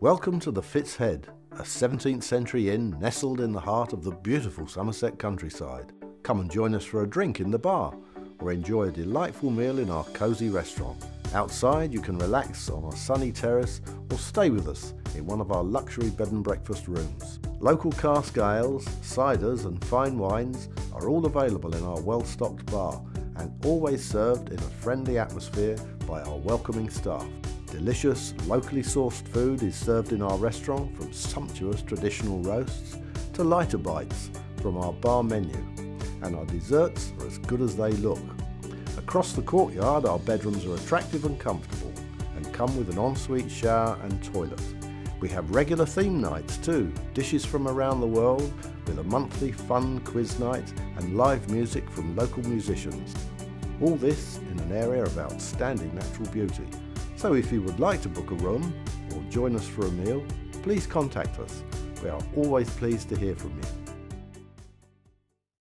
Welcome to the Fitzhead, a 17th century inn nestled in the heart of the beautiful Somerset countryside. Come and join us for a drink in the bar or enjoy a delightful meal in our cosy restaurant. Outside you can relax on our sunny terrace or stay with us in one of our luxury bed and breakfast rooms. Local cask ales, ciders and fine wines are all available in our well-stocked bar and always served in a friendly atmosphere by our welcoming staff. Delicious, locally sourced food is served in our restaurant, from sumptuous traditional roasts to lighter bites from our bar menu, and our desserts are as good as they look. Across the courtyard, our bedrooms are attractive and comfortable and come with an ensuite shower and toilet. We have regular theme nights too, dishes from around the world with a monthly fun quiz night and live music from local musicians. All this in an area of outstanding natural beauty. So if you would like to book a room or join us for a meal, please contact us. We are always pleased to hear from you.